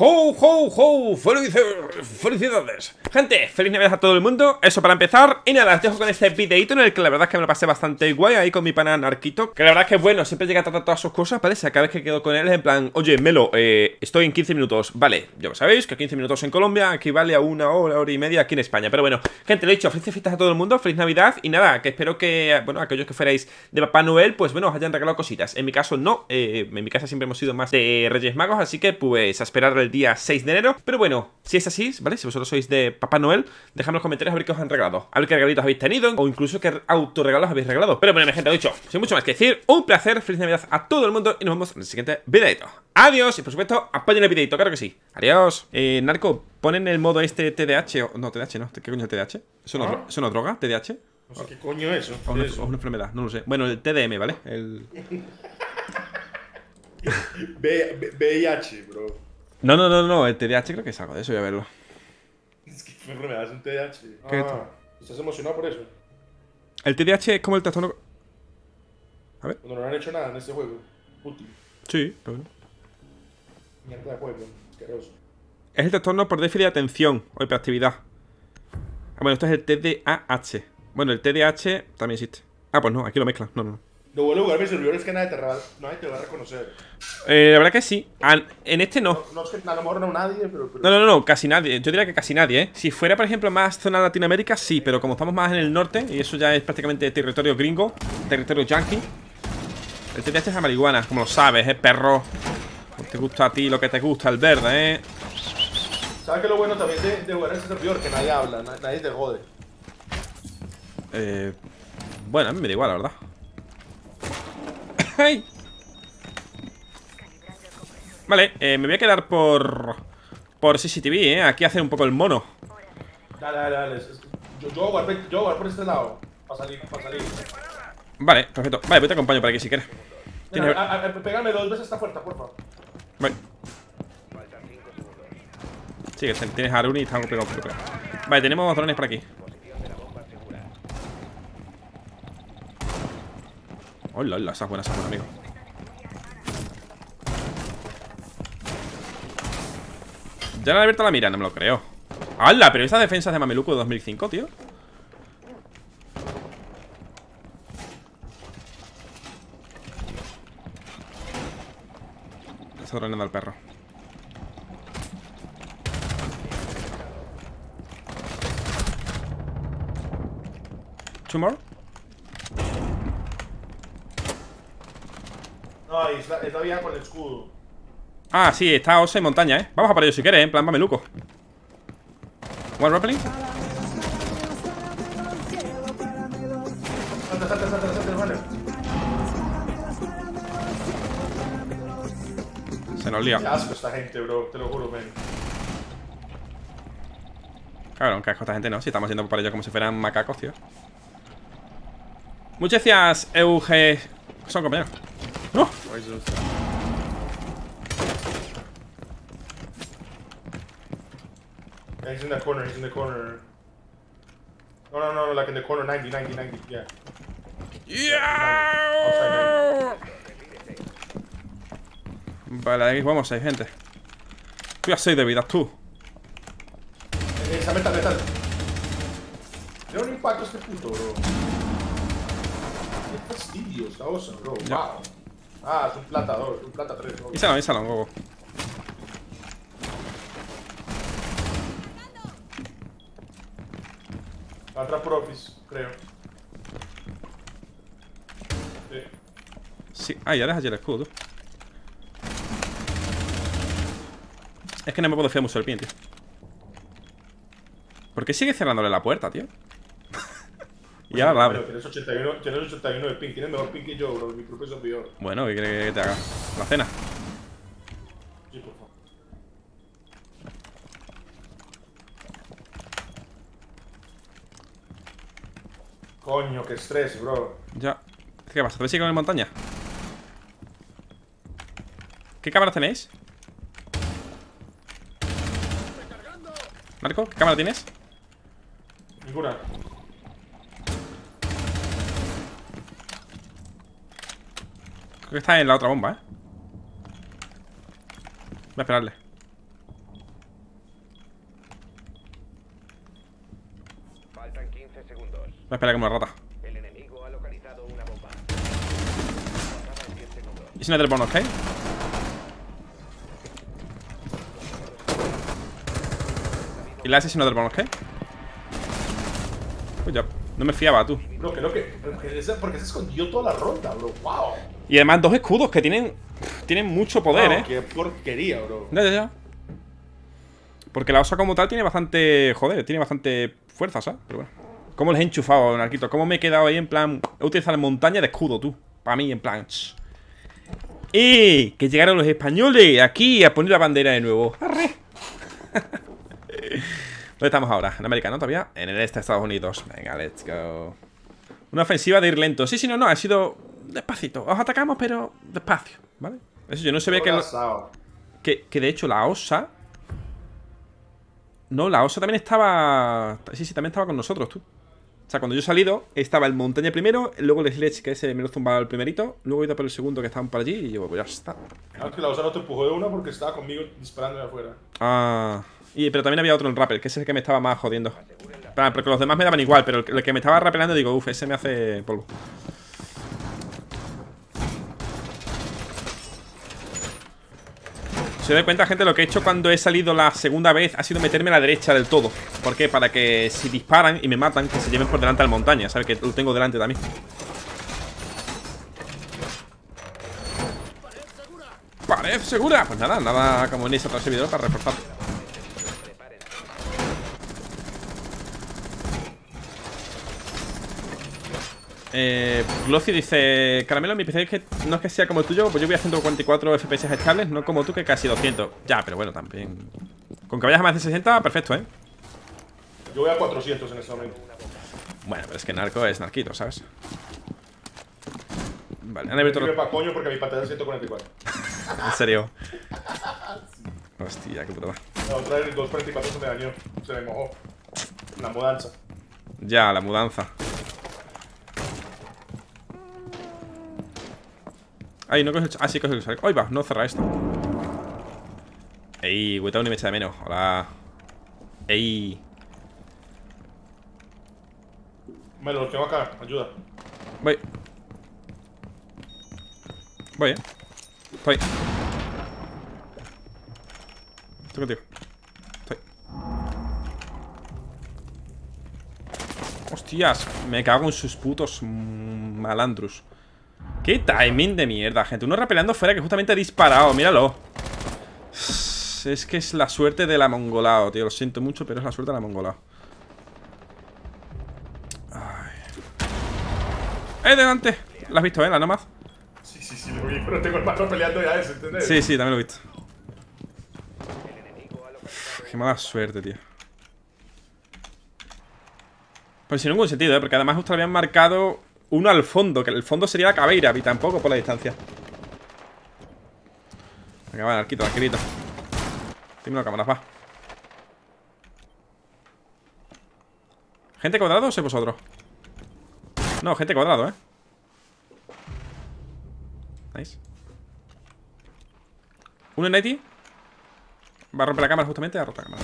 ¡Ho, ho, ho! ¡Felicidades! Gente, feliz Navidad a todo el mundo. Eso para empezar. Y nada, os dejo con este videito en el que la verdad es que me lo pasé bastante guay ahí con mi pana Narquito. Que la verdad es que bueno, siempre llega a tratar todas sus cosas, ¿vale? Cada vez que quedo con él es en plan, oye, Melo, estoy en 15 minutos. Vale, ya lo sabéis, que 15 minutos en Colombia equivale a una hora, hora y media aquí en España. Pero bueno, gente, lo he dicho, felices fiestas a todo el mundo, feliz Navidad. Y nada, que espero que, bueno, aquellos que fuerais de Papá Noel, pues bueno, os hayan regalado cositas. En mi caso no, en mi casa siempre hemos sido más de Reyes Magos, así que pues a esperar el día 6 de enero, pero bueno, si es así, ¿vale? Si vosotros sois de Papá Noel, dejadme en los comentarios a ver qué os han regalado, a ver qué regalitos habéis tenido, o incluso qué autorregalos habéis regalado. Pero bueno, mi gente, lo dicho, sin mucho más que decir, un placer, feliz Navidad a todo el mundo y nos vemos en el siguiente videito. Adiós, y por supuesto, apoyen el videito, claro que sí. Adiós. Narco, ponen el modo este TDAH, o no, TDAH no, ¿qué coño es TDAH? ¿Es una, ¿ah? ¿Es una droga, TDAH? No sé qué coño es eso. O una enfermedad, no lo sé. Bueno, el TDM, ¿vale? El... VIH, bro. No, no, no, no, el TDAH creo que es algo de eso, voy a verlo. Es que fue enfermedad, es un TDAH. ¿Qué ¿Estás emocionado por eso? El TDAH es como el trastorno... A ver. Cuando no han hecho nada en este juego. Útil. Sí, pero bueno. Mierda de juego, asqueroso. Es el trastorno por déficit de atención o hiperactividad. Ah, bueno, esto es el TDAH. Bueno, el TDAH también existe. Ah, pues no, aquí lo mezclan, no, no, no. Lo bueno de jugar mis servidores es que nadie te va a reconocer. La verdad que sí. En este no. No, no es que a lo mejor no nadie, pero... No, no, no, casi nadie. Yo diría que casi nadie, ¿eh? Si fuera, por ejemplo, más zona Latinoamérica, sí. Pero como estamos más en el norte, y eso ya es prácticamente territorio gringo, territorio yankee. El TDAH es la marihuana, como lo sabes, ¿eh, perro? Te gusta a ti lo que te gusta, el verde, ¿eh? ¿Sabes qué lo bueno también de jugar en este servidor? Que nadie habla, nadie te jode. Bueno, a mí me da igual, la verdad. Hey. Vale, me voy a quedar por CCTV, aquí hacer un poco el mono. Dale, dale, dale. Yo voy por este lado. Para salir, para salir. Vale, perfecto. Vale, pues te acompaño para aquí si quieres. Pégame dos veces esta puerta, por favor. Vale. Sí, que tienes a Aruni y estamos pegados. Vale, tenemos drones por aquí. Hola, hola, esa es buena, amigo. Ya le han abierto la mira, no me lo creo. ¡Hala! Pero esa defensa es de Mameluco de 2005, tío. Está drenando al perro. ¿Two more? No, es la vieja con el escudo. Ah, sí, está Osa y montaña, ¿eh? Vamos a por ello si quieres, en plan mameluco. ¿One rappelling? Salta, salta, salta, salta, vale. Se nos lía. Qué asco esta gente, bro, te lo juro, men. Cabrón, qué asco esta gente, ¿no? Si estamos yendo por ello como si fueran macacos, tío. Muchas gracias, Euge. Son compañeros. ¡No! He's in the corner, he's in the corner. No, no, no, like in the corner, 90, 90, 90, yeah. Yeah! 90. 90. Vale, aquí vamos, hay gente. Tú ya soy de vida, tú. Esa metal, metal. Tiene un impacto este puto, bro. Qué fastidio esta osa, bro. Yeah. Wow. Ah, es un plata 2, un plata 3. Ísalo, huevo. Atrás por office, creo. Sí. Sí. Ah, ya dejas allí el escudo, tú. Es que no me puedo fiar mucho del pin, tío. ¿Por qué sigue cerrándole la puerta, tío? Y ahora la abre. Tienes 81 de ping, tienes mejor ping que yo, bro. Mi propio servidor. Bueno, ¿qué crees que te haga? ¿La cena? Sí, por favor. Coño, qué estrés, bro. Ya. ¿Qué pasa? ¿Te ves con el montaña? ¿Qué cámara tenéis? Marco, ¿qué cámara tienes? Ninguna. Creo que está en la otra bomba, ¿eh? Voy a esperarle. segundos. Voy a esperar como una rata. El enemigo ha localizado una bomba. ¿Y si no te lo pongo, ok? ¿Y la asesino del bonus qué? Pues ya, no me fiaba tú. Bro, creo que porque se escondió toda la ronda, bro. Wow. Y además dos escudos que tienen mucho poder, wow, qué porquería, bro. Ya. Porque la osa como tal tiene bastante, joder, tiene bastante fuerza, ¿sabes? Pero bueno. ¿Cómo les he enchufado, Narquito? ¿Cómo me he quedado ahí en plan? He utilizado la montaña de escudo, tú. Para mí, en plan. ¡Eh! Que llegaron los españoles aquí a poner la bandera de nuevo. ¡Arre! ¿Dónde estamos ahora? En América, ¿no? Todavía en el este de Estados Unidos. Venga, let's go. Una ofensiva de ir lento. Sí, no, ha sido despacito. Os atacamos, pero despacio, ¿vale? Eso yo no sabía que, de hecho la osa... No, la osa también estaba... Sí, también estaba con nosotros, tú. O sea, cuando yo he salido, estaba el montaña primero, luego el sledge, que ese me lo zumbaba el primerito, luego he ido por el segundo, que estaban por allí, y yo, pues ya está. Claro que la osa no te empujó de una porque estaba conmigo disparándome afuera. Ah... Y, pero también había otro en Rappel, que es el que me estaba más jodiendo. Claro, porque los demás me daban igual, pero el que me estaba rappelando, digo, uff, ese me hace polvo. Se da cuenta, gente, lo que he hecho cuando he salido la segunda vez ha sido meterme a la derecha del todo. ¿Por qué? Para que si disparan y me matan, que se lleven por delante a la montaña, ¿sabes? Que lo tengo delante también. Pared segura. Pues nada como en ese otro servidor para reportar. Glossy dice: Caramelo, mi PC es que no es que sea como el tuyo. Pues yo voy a 144 FPS estables, no como tú que casi 200. Ya, pero bueno, también. Con que vayas a más de 60, perfecto, ¿eh? Yo voy a 400 en este momento. Bueno, pero es que Narco es Narquito, ¿sabes? Vale, han abierto. Pa' coño porque mi pantalla es 144. ¿En serio? Sí. Hostia, qué putada. La otra vez el 244 se me dañó. Se me mojó. La mudanza. Ya, la mudanza. Ay, no coge el... Ah, sí, coge el... Ahí va, no cerra esto. Ey, Without ni me echa de menos. Hola. Ey. Me lo tengo acá, ayuda. Voy, Estoy. Estoy contigo. Estoy. Hostias, me cago en sus putos malandros. Qué timing de mierda, gente. Uno rappelando fuera que justamente ha disparado, míralo. Es que es la suerte de la mongolao, tío. Lo siento mucho, pero es la suerte de la mongolao. ¡Eh, delante! ¿La has visto, la nomad? Sí, lo vi, pero tengo el patrón peleando ya ese, ¿entendés? Sí, también lo he visto. Qué mala suerte, tío. Pues sin ningún sentido, porque además justo lo habían marcado... Uno al fondo, que el fondo sería la cabeira. Y tampoco por la distancia. Venga, va, arquito. Dime la cámara, va. ¿Gente cuadrado o sois vosotros? No, gente cuadrado, Nice. Uno en Neti. Va a romper la cámara justamente. Ha roto la cámara.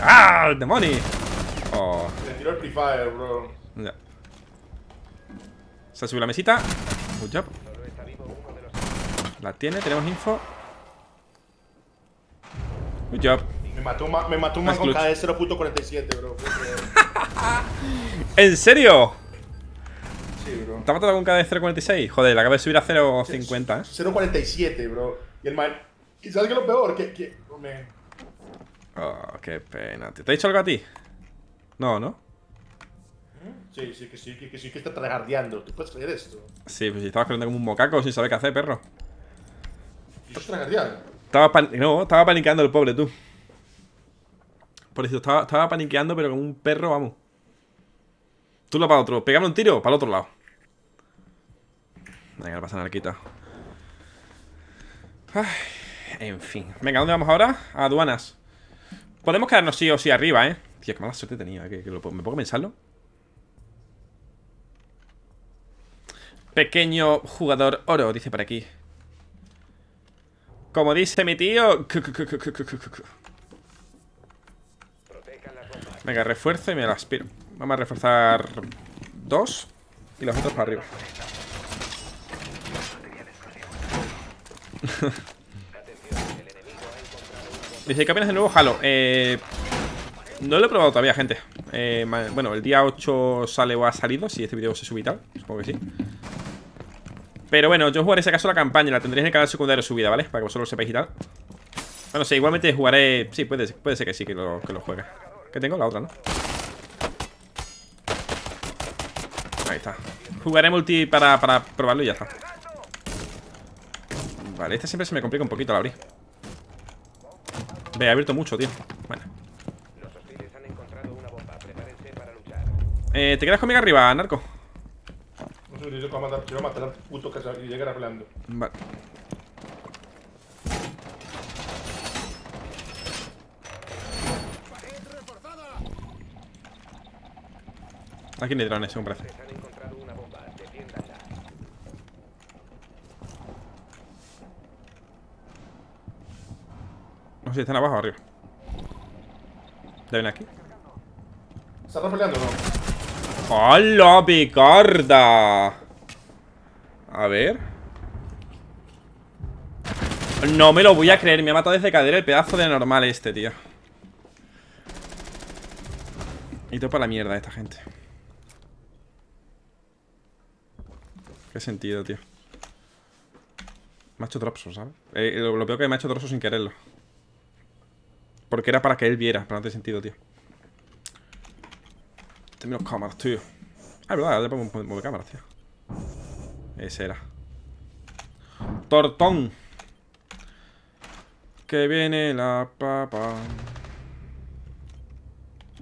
¡Ah! ¡El demonio! Oh. Le tiró el Free Fire, bro. Ya. Se ha subido la mesita. Good job. La tiene, tenemos info. Good job. Me mató un man con KD 0.47, bro. ¿En serio? Sí, bro. ¿Te ha matado con KD 0.46? Joder, la acabo de subir a 0.50, ¿eh? 0.47, bro. Y el man. ¿Y sabes qué es lo peor? Que... Oh, qué pena. ¿Te ha dicho algo a ti? No, ¿no? Sí, que está tragardeando. ¿Tú puedes creer esto? Sí, pues si estabas corriendo como un mocaco sin saber qué hacer, perro. ¿Yo estoy tragardeando? Estaba paniqueando el pobre, tú. Por eso, estaba paniqueando, pero como un perro, vamos. Tú lo para otro. Pégame un tiro, para el otro lado. Venga, le pasa Narquito. Ay, en fin. Venga, ¿dónde vamos ahora? A aduanas. Podemos quedarnos sí o sí arriba, Tío, qué mala suerte tenía, ¿me puedo pensarlo? Pequeño jugador oro, dice por aquí. Como dice mi tío. Venga, refuerzo y me las aspiro. Vamos a reforzar dos y los otros para arriba. Dice que apenas de nuevo Halo. No lo he probado todavía, gente. Bueno, el día 8 sale o ha salido. Si este vídeo se sube y tal, supongo que sí. Pero bueno, yo jugaré si acaso la campaña. La tendréis en el canal secundario subida, ¿vale? Para que vosotros lo sepáis y tal. Bueno, sí, igualmente jugaré. Sí, puede ser que sí, que lo juegue. ¿Qué tengo? La otra, ¿no? Ahí está. Jugaré multi para probarlo y ya está. Vale, este siempre se me complica un poquito al abrir. He abierto mucho, tío. Bueno. ¿Te quedas conmigo arriba, Narco? No sé, yo voy a matar al puto que se llega hablando. Vale. Aquí no hay drones, según parece. No sé si están abajo o arriba. ¿Deben aquí? ¿Está peleando o no? ¡Hola, picarda! A ver. No me lo voy a creer. Me ha matado desde cadera el pedazo de normal este, tío. Y todo para la mierda esta gente. Qué sentido, tío. Me ha hecho trozo, ¿sabes? Lo peor que me ha hecho trozo sin quererlo. Porque era para que él viera, pero no tiene sentido, tío. Tengo menos cámaras, tío. Ah, verdad, le pongo un modo de cámaras, tío. Ese era. Tortón. Que viene la papa.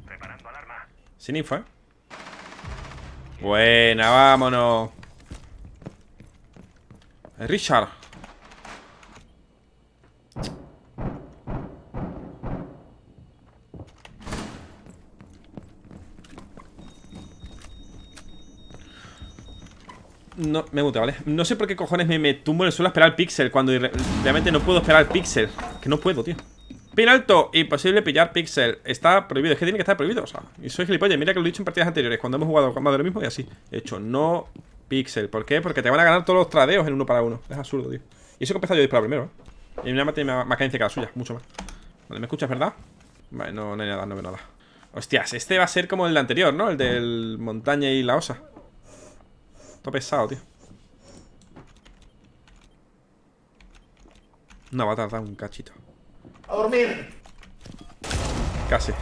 Preparando alarma. Sin info, ¿eh? Buena, vámonos. Richard. No, me mute, ¿vale? No sé por qué cojones me tumbo en el suelo a esperar al pixel cuando realmente no puedo esperar al pixel. Que no puedo, tío. Pin alto, imposible pillar pixel. Está prohibido, es que tiene que estar prohibido, o sea. Y soy gilipollas, mira que lo he dicho en partidas anteriores. Cuando hemos jugado más de lo mismo y así. De hecho, no... Pixel, ¿por qué? Porque te van a ganar todos los tradeos en 1 para 1. Es absurdo, tío. Y eso que he empezado yo a disparar primero, ¿eh? Y mi arma tiene más cadencia que la suya, mucho más. Vale, ¿me escuchas, verdad? Vale, no hay nada, no veo nada. Hostias, este va a ser como el anterior, ¿no? El del montaña y la osa. Todo pesado, tío. No, va a tardar un cachito. ¡A dormir! Casi.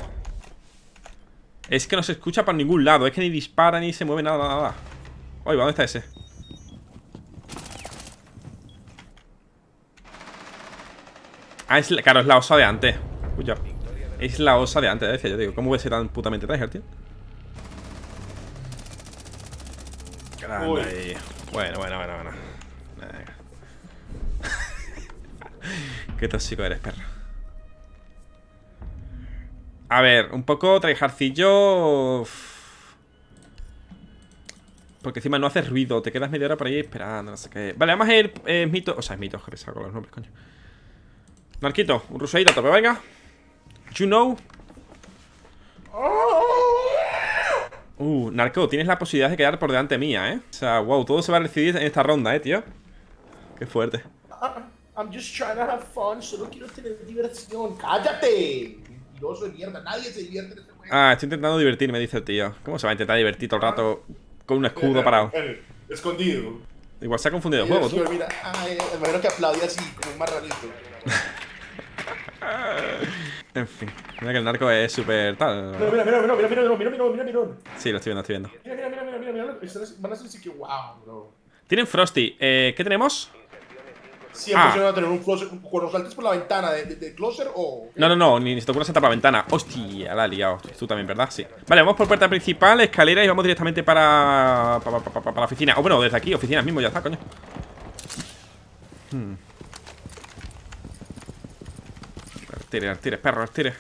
Es que no se escucha por ningún lado. Es que ni dispara, ni se mueve, nada. Oye, ¿dónde está ese? Ah, claro, es la osa de antes. Escucha. Es la osa de antes, decía yo, digo. ¿Cómo voy a ser tan putamente tryhard, tío? Grande. Bueno. Qué tóxico eres, perro. A ver, un poco tryhardcillo. Porque encima no haces ruido, te quedas media hora por ahí esperando, no sé qué. Vale, vamos a ir mito. O sea, es mito, que pesado con los nombres, coño. Narquito, un rusadito, pero venga. You know. Narco, tienes la posibilidad de quedar por delante mía, ¿eh? O sea, wow, todo se va a decidir en esta ronda, tío. Qué fuerte. I'm just trying to have fun, solo quiero tener diversión. ¡Cállate! Mentiroso de mierda, nadie se divierte en este juego. Ah, estoy intentando divertirme, dice el tío. ¿Cómo se va a intentar divertir todo el rato? Con un escudo parado. Escondido. Igual se ha confundido el juego, tú. Mira, imagino que aplaudía así, como un marranito. En fin. Mira que el narco es súper tal. Mira. Sí, lo estoy viendo. Mira. Van a ser así que wow, bro. Tienen Frosty. ¿Qué tenemos? Siempre se van a tener un closer. Cuando saltes por la ventana de closer o... No, ni se te ocurre saltar para la ventana. Hostia, la ha liado. Tú también, ¿verdad? Sí. Vale, vamos por puerta principal, escalera y vamos directamente para la oficina. O bueno, desde aquí, oficinas mismo, ya está, coño. Tire, perro, tire.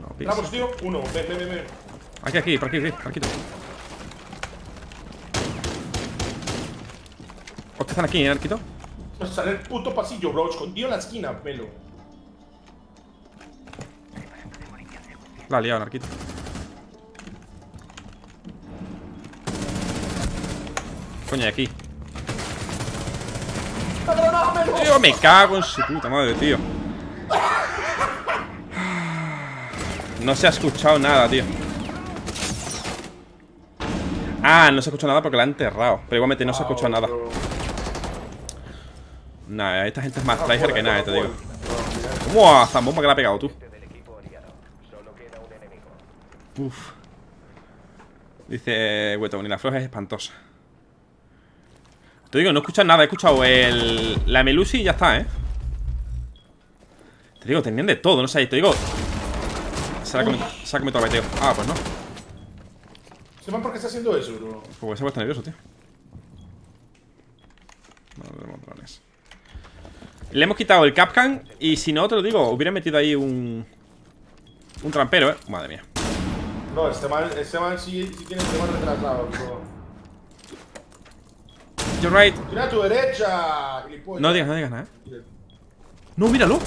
No, pisa. Vamos, tío. Uno, ven. Aquí, todo. ¿Ustedes están aquí, Narquito? Sale el puto pasillo, bro. Escondido en la esquina, pelo. La ha liado, Narquito. Coño, de aquí. Tío, me cago en su puta madre, tío. No se ha escuchado nada, tío. Ah, no se ha escuchado nada porque la ha enterrado. Pero igualmente no se ha escuchado nada. Nah, esta gente es más tryhard que nada, te digo. ¡Mua! Zambomba que la ha pegado, tú. Uff. Dice Wetón, y la floja es espantosa. Te digo, no he escuchado nada, he escuchado la Melusi y ya está, ¿eh? Te digo, tenían de todo, no sé, te digo. Se ha comido el tío. Ah, pues no. ¿Sepan por qué está haciendo eso, bro? Pues se ha puesto nervioso, tío. Le hemos quitado el Capcan y si no, te lo digo, hubiera metido ahí un trampero, ¿eh? Madre mía. No, este man sí tiene el tema retrasado, bro. You're right. Mira a tu derecha. No digas nada, ¿eh? No, míralo.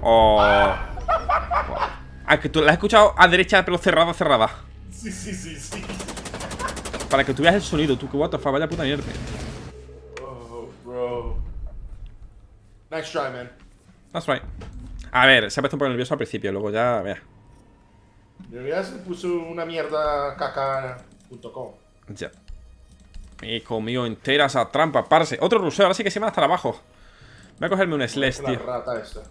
Oh. Ah, que tú la has escuchado a derecha, pero cerrada. Sí. Para que tú veas el sonido, tú que what the fuck, vaya puta mierda. Oh, bro. Nice try, man. That's right. A ver, se ha puesto un poco nervioso al principio, luego ya, vea. De verdad se puso una mierda caca.com. Ya. He comido entera esa trampa, parce. Otro ruseo, ahora sí que se van hasta abajo. Voy a cogerme un slash, tío. Rata esta.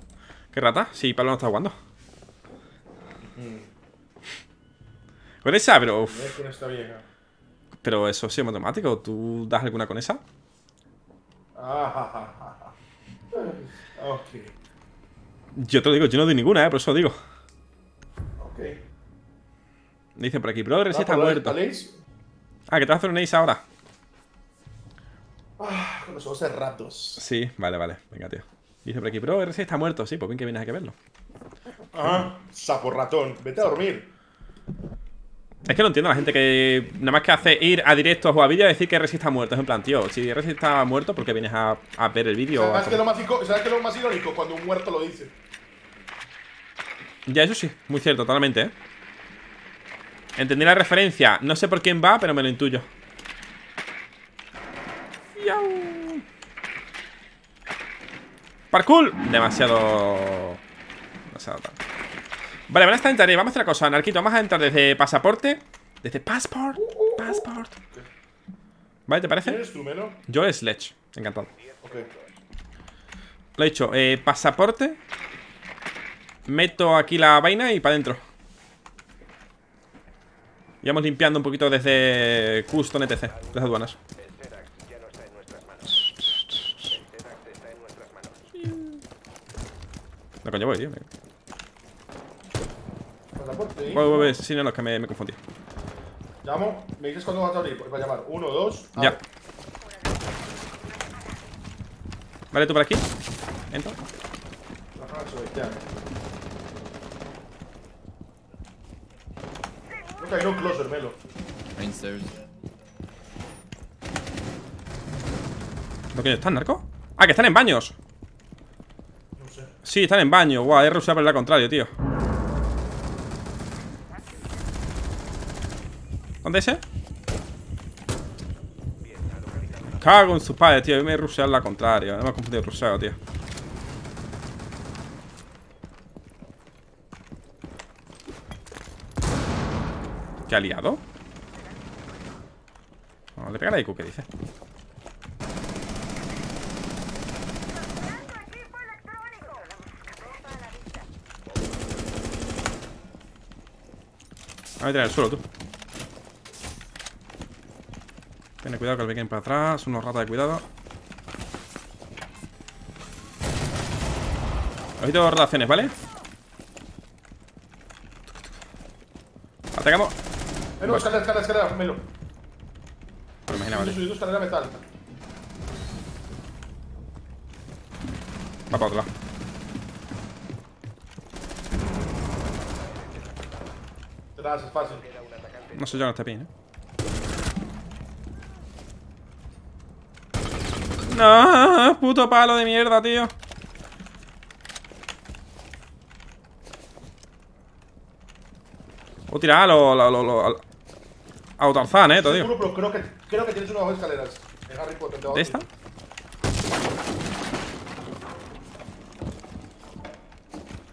¿Qué rata? Sí, Pablo no está jugando. Con esa, pero... Uf. Pero eso sí es matemático. ¿Tú das alguna con esa? Okay. Yo te lo digo, yo no doy ninguna, por eso lo digo. Ok. Dicen por aquí, brother, si está muerto. Ah, que te vas a hacer un ace ahora. Ah, con los ojos cerrados. Sí, vale, venga, tío. Dice por aquí, bro, RC está muerto. Sí, pues bien que vienes a que verlo. Ah, sapo ratón, vete a dormir. Es que no entiendo a la gente que nada más que hace ir a directo a jugabilidad y decir que RC está muerto. Es en plan, tío, si RC está muerto, ¿por qué vienes a ver el vídeo? ¿Sabes qué es lo más irónico? Cuando un muerto lo dice. Ya, eso sí, muy cierto, totalmente, ¿eh? Entendí la referencia. No sé por quién va, pero me lo intuyo. Parkour. Demasiado tarde. Vale, van a estar en tarea. Vamos a hacer una cosa, Narquito. Vamos a entrar desde pasaporte. Desde passport. Vale, ¿te parece? ¿Eres tú, Melo? Yo es Sledge. Encantado. Okay. Lo he dicho. Pasaporte. Meto aquí la vaina y para adentro. Ya vamos limpiando un poquito desde Custom ETC, desde aduanas. No, coño, voy, tío. Voy, si no, es que me confundí. Llamo, me dices cuándo vas a abrir, para llamar. 1, 2, ya. Vale, tú por aquí. Entra. Creo que hay un closer, Melo. ¿Dónde están, narco? Ah, que están en baños. No sé. Sí, están en baños. Guau, he rusheado por el lado contrario, tío. ¿Dónde es ese? Cago en sus padres, tío. Yo me he rusheado la contraria. No me he confundido el rusheo, tío. ¿Qué ha liado? No, le pega la IQ, ¿qué dice? A ver, tira el suelo, tú. Ten cuidado que el pequen para atrás. Unos ratas de cuidado. Ojito relaciones, ¿vale? Atacamos. Melo, escalera, Melo. Pero imagina, vale. Subí tu escalera metal. Va para otro lado. Tras, es fácil. No sé yo, no está bien, ¿eh? No, puto palo de mierda, tío. Voy a tirar a Tarzán, te digo. Seguro, pero creo que tienes una de las escaleras de Harry Potter. ¿De esta?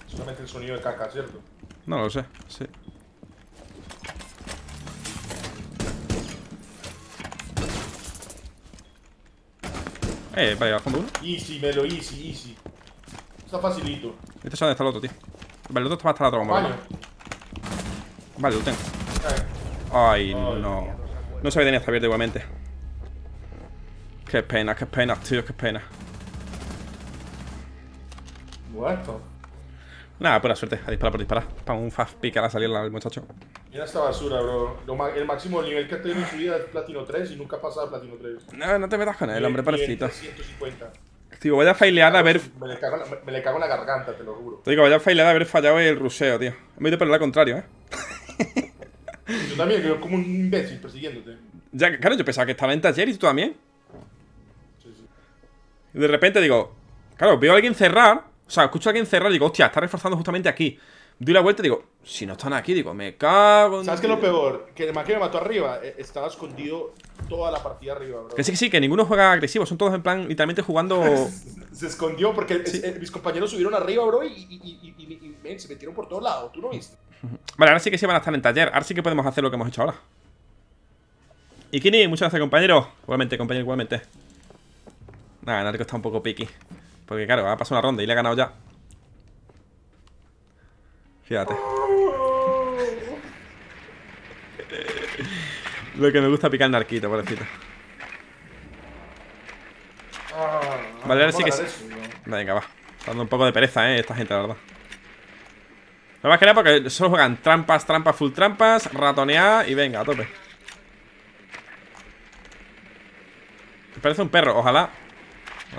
Solamente el sonido de caca, ¿cierto? No lo sé, sí. Vale, al fondo uno. Easy, Melo, easy, easy. Está facilito. Este sabe dónde está el otro, tío. Vale, el otro está más hasta la otra bomba. Vale. Vale, lo tengo. Ay, no. No sabía que tenía esta abierta igualmente. Qué pena, tío, qué pena. Muerto. Nada, pura suerte, a disparar por disparar. Para un fast pick a la salida al muchacho. Mira esta basura, bro. El máximo nivel que ha tenido en su vida es Platino 3 y nunca ha pasado a Platino 3. No, no te metas con él, hombre, parecito. 150. Tío, vaya faileada haber. Me le cago en la garganta, te lo juro. Te digo, vaya faileada haber fallado el ruseo, tío. Me he ido por el lado contrario, Yo también, que como un imbécil persiguiéndote. Ya, claro, yo pensaba que estaba en taller y tú también. Sí, sí. Y de repente digo, claro, veo a alguien cerrar. O sea, escucho a alguien cerrar y digo, hostia, está reforzando justamente aquí. Doy la vuelta y digo, si no están aquí, digo, me cago en... ¿Sabes qué es lo peor? Que el maquero me mató arriba. Estaba escondido toda la partida arriba, bro. Que sí, que ninguno juega agresivo. Son todos en plan, literalmente jugando... Se escondió porque sí. Mis compañeros subieron arriba, bro, y se metieron por todos lados. ¿Tú no viste? Vale, ahora sí que sí van a estar en taller. Ahora sí que podemos hacer lo que hemos hecho ahora. Y Kini, muchas gracias, compañero. Igualmente, compañero, igualmente. Nada, Narco está un poco piqui. Porque claro, ha pasado una ronda y le ha ganado ya. Fíjate. Lo que me gusta picar Narquito, pobrecito. Vale, ahora sí que sí. Venga, va. Dando un poco de pereza, esta gente, la verdad. No más que nada porque solo juegan trampas, trampas, full trampas, ratonear y venga, a tope. Me parece un perro, ojalá.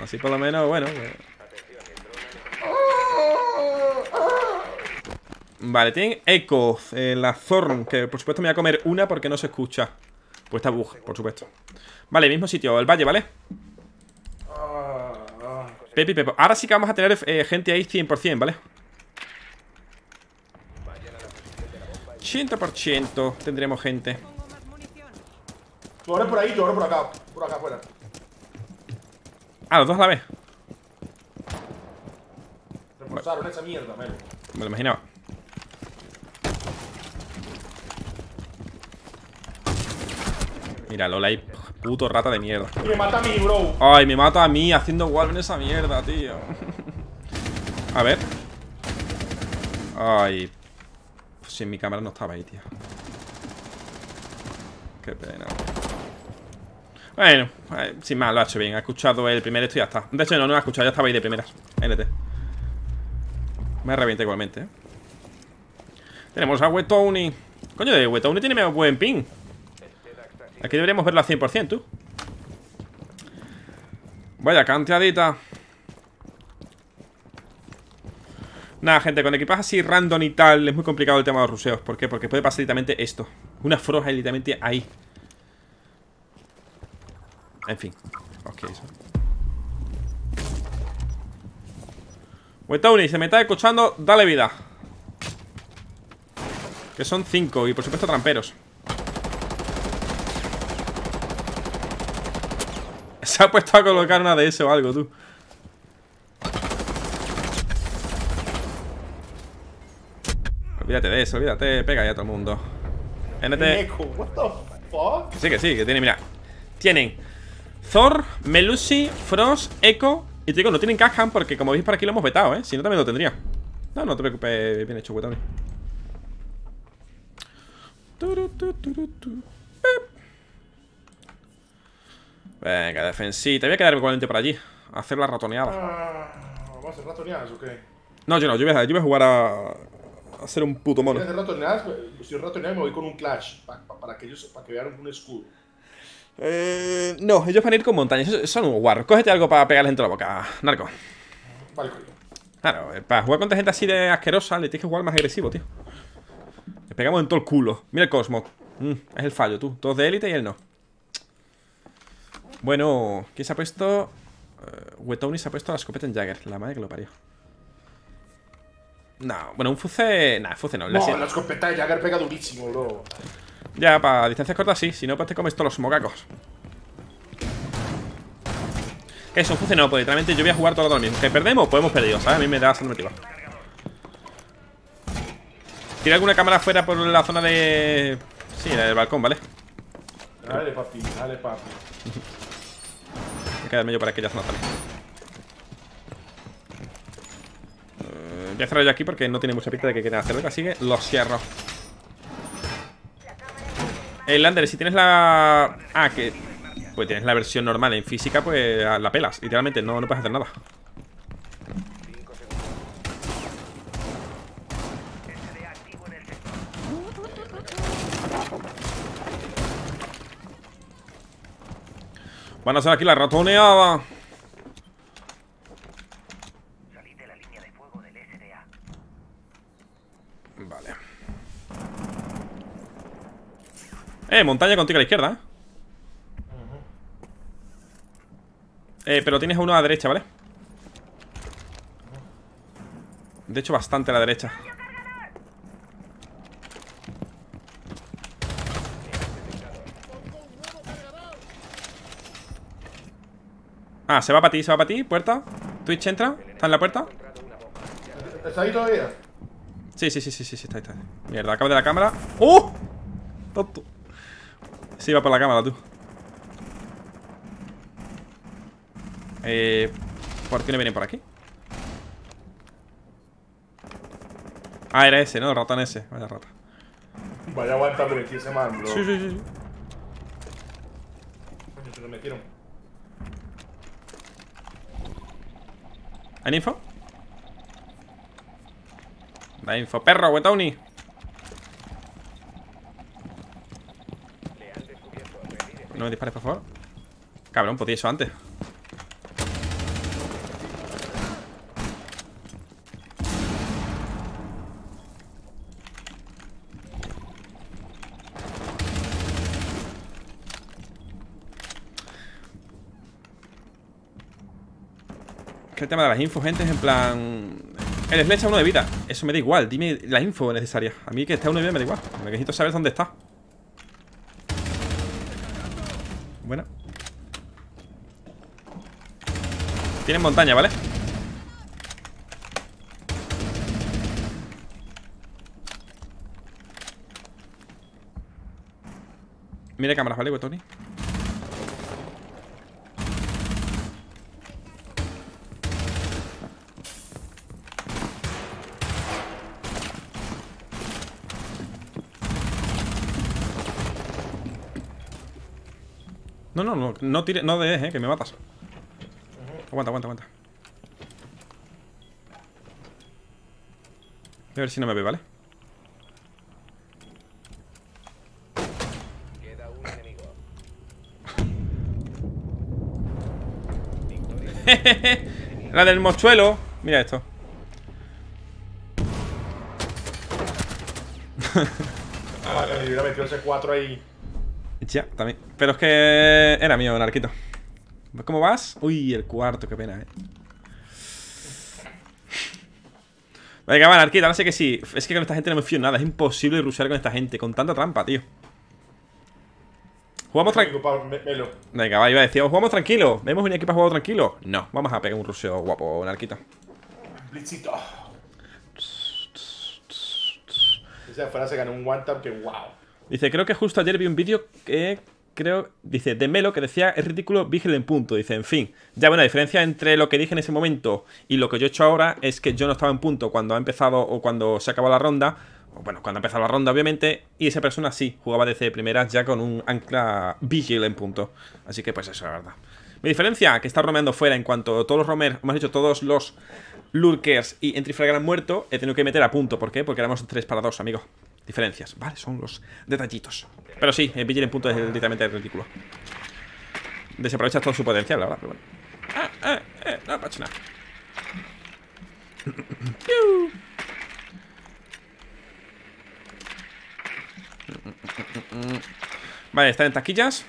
Así por lo menos, bueno. Vale, tienen ecos la Thorn, que por supuesto me voy a comer una porque no se escucha. Pues está bug, por supuesto. Vale, mismo sitio, el valle, ¿vale? Pepi, Pepo. Ahora sí que vamos a tener gente ahí 100%, ¿vale? 100% tendremos gente. Tú ahora por ahí, yo ahora por acá afuera. Ah, los dos a la vez. Reforzaron esa mierda, Melo. Me lo imaginaba. Mira, Lola, hay puto rata de mierda. Me mata a mí, bro. Ay, me mata a mí haciendo wall en esa mierda, tío. A ver. Ay. Si en mi cámara no estaba ahí, tío. Qué pena. Bueno, sin más, lo ha hecho bien. Ha escuchado el primer esto y ya está. De hecho, no ha escuchado, ya estaba ahí de primeras. NT. Me revienta igualmente, Tenemos a Wetowny. Coño, de Wetowny tiene más buen ping. Aquí deberíamos verla 100%, tú. Vaya canteadita. Nada, gente, con equipaje así random y tal es muy complicado el tema de los ruseos. ¿Por qué? Porque puede pasar literalmente esto. Una froja literalmente ahí. En fin. Ok, eso. Wetowny, se me está escuchando. Dale vida. Que son 5 y por supuesto tramperos. Se ha puesto a colocar una de eso o algo, tú. Olvídate de eso, olvídate, pega ya a todo el mundo. NT. Sí, que sí, que tiene, mira. Tienen Thor, Melusi, Frost, Echo. Y te digo, no tienen Cajan porque como veis por aquí lo hemos vetado, si no también lo tendría. No, no te preocupes, bien hecho, Wetowny. Venga, defensita. Voy a quedarme igualmente por allí. A hacer la ratoneada. ¿Vamos a hacer ratoneadas o qué? No, yo no, yo voy a jugar a hacer un puto mono. Si yo ratoneado me voy con un clash para que vean un escudo. No, ellos van a ir con montañas. Son un guarro. Cógete algo para pegarles dentro de la boca, Narco. Vale, claro, para jugar contra gente así de asquerosa, le tienes que jugar más agresivo, tío. Le pegamos en todo el culo. Mira el Cosmo. Es el fallo, tú. Todos de élite y él no. Bueno, ¿quién se ha puesto? Wetowny se ha puesto la escopeta en Jagger. La madre que lo parió. No, bueno, un fuce... Nah, fuce no. No, la escopeta de Jagger pega durísimo, bro. Ya, para distancias cortas sí. Si no, pues te comes todos los mocacos. Eso, un fuce no, pues literalmente yo voy a jugar todo lo mismo. Que perdemos, pues hemos perdido, ¿sabes? A mí me da bastante motivo. Tira alguna cámara fuera por la zona de... Sí, la del balcón, ¿vale? Dale, papi, dale, papi. Voy a quedarme yo para aquella zona también. Voy a cerrar yo aquí porque no tiene mucha pinta de que quieran hacerlo. Así que lo cierro. Lander, si tienes la... Ah, que... Pues tienes la versión normal en física, pues la pelas. Literalmente, no puedes hacer nada. Van a hacer aquí la ratoneada. Salí de la línea de fuego del SDA. Vale. Montaña contigo a la izquierda. Pero tienes uno a la derecha, ¿vale? De hecho, bastante a la derecha. Ah, se va para ti, se va para ti. Puerta. Twitch entra. ¿Está en la puerta? ¿Está ahí todavía? Sí, está ahí, Mierda, acaba de la cámara. ¡Oh! Tonto. Sí, va por la cámara, tú. ¿Por qué no vienen por aquí? Ah, era ese, ¿no? El ratón ese. Vaya rata. Vaya aguantando aquí ese man, bro. Sí. Coño, se lo metieron. ¿Hay info? Da info, perro, Wetauni. No me dispares, por favor. Cabrón, podía eso antes. El tema de las infos, gente, es en plan... El Slash a uno de vida, eso me da igual. Dime la info necesaria, a mí que esté a uno de vida me da igual. Necesito saber dónde está. Buena. Tienen montaña, ¿vale? Mire cámaras, ¿vale, Tony? No tires, no dejes, que me matas. Aguanta. Voy a ver si no me ve, ¿vale? Queda un enemigo. La del mochuelo. Mira esto. Ah, que me hubiera metido ese 4 ahí. Ya, también. Pero es que era mío, Narquito. ¿Cómo vas? Uy, el cuarto, qué pena, Venga, va, Narquito, ahora sé que sí. Es que con esta gente no me fío nada. Es imposible rushear con esta gente, con tanta trampa, tío. Jugamos tranquilo. Venga, va, iba a decir, jugamos tranquilo. ¿Hemos venido aquí para jugar tranquilo? No, vamos a pegar un rusheo guapo, Narquito. Blitzito. Esa frase ganó un one tap que wow. Dice, creo que justo ayer vi un vídeo que creo, dice, de Melo que decía, es ridículo, vigile en punto. Dice, en fin, ya bueno, la diferencia entre lo que dije en ese momento y lo que yo he hecho ahora es que yo no estaba en punto cuando ha empezado o cuando se acabó la ronda, o bueno, cuando ha empezado la ronda obviamente, y esa persona sí, jugaba desde primeras ya con un ancla vigile en punto. Así que pues eso es la verdad. Mi diferencia, que está romeando fuera en cuanto todos los romers, hemos dicho todos los lurkers y entrifragar han muerto, he tenido que meter a punto. ¿Por qué? Porque éramos 3-2, amigos. Diferencias, vale, son los detallitos. Pero sí, Vigil en punto es literalmente ridículo. Desaprovecha todo su potencial, la verdad, pero bueno. No pasa nada. Vale, están en taquillas.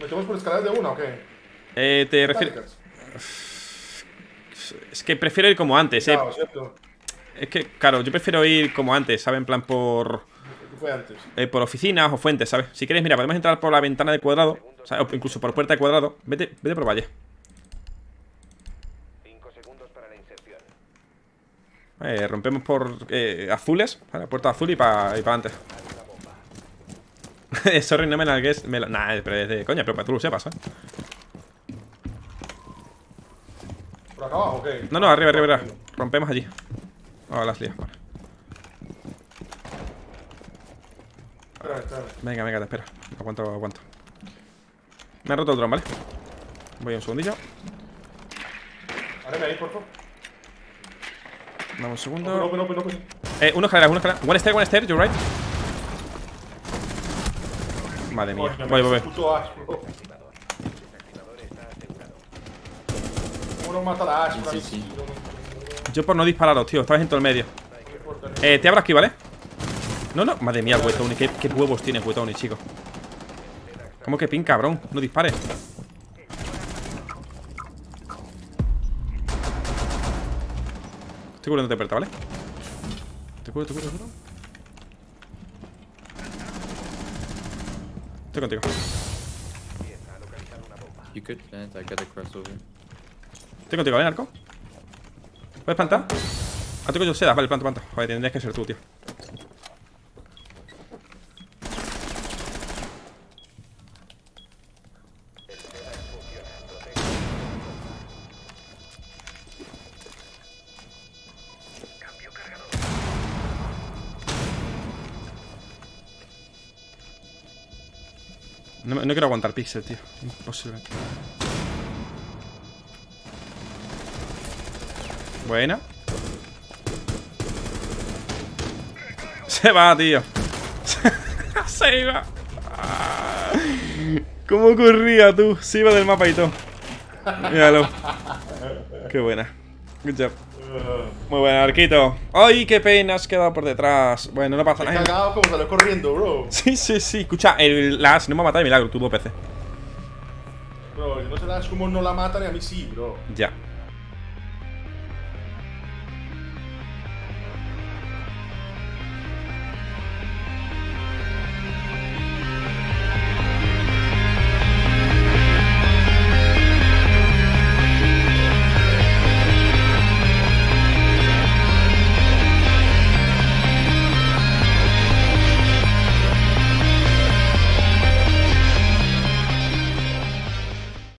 ¿Metemos por escaladas de una o qué? Te refieres... Es que prefiero ir como antes, claro, ¿cierto? Es que, claro, yo prefiero ir como antes, ¿sabes? En plan por oficinas o fuentes, ¿sabes? Si quieres, mira, podemos entrar por la ventana de cuadrado, ¿sabes? O incluso por puerta de cuadrado. Vete por valle. 5 segundos para la inserción. Rompemos por azules, para la puerta azul y para adelante. Sorry, no me largues. Nah, pero es de coña, pero para tú lo sepas, ¿eh? ¿Por acá abajo o qué? No, no, arriba. Rompemos allí. Oh, las lías, vale. Venga, te espero. Aguanto. Me ha roto el dron, ¿vale? Voy un segundillo. Ahí, por favor. Dame un segundo. Open. Una escalera. One stair, you're right. Madre mía. Voy. Uno mata la Ash, sí. Yo por no dispararos, tío. Estabas en todo el medio. Te abro aquí, ¿vale? No. Madre mía, Wetoni. ¿Qué huevos tienes, Wetoni, chico? ¿Cómo que pin, cabrón? No dispares. Estoy cubriéndote puerta, ¿vale? Te cubro. Estoy contigo. Estoy contigo, ¿vale, Narco? ¿Puedes plantar? Ah, tengo yo sedas, vale, planto. Joder, tendrías que ser tú, tío. No quiero aguantar pixel, tío. Imposible. Buena. Se va, tío. Se iba. ¿Cómo corría, tú? Se iba del mapa y todo. Míralo. Qué buena. Good job. Muy bueno, Narquito. Ay, qué pena, has quedado por detrás. Bueno, no pasa nada. He cagado como salió corriendo, bro. Sí. Escucha, la Ash no me ha matado de milagro, tú, 2 veces. Bro, yo no sé la Ash como no la matan y a mí sí, bro. Ya.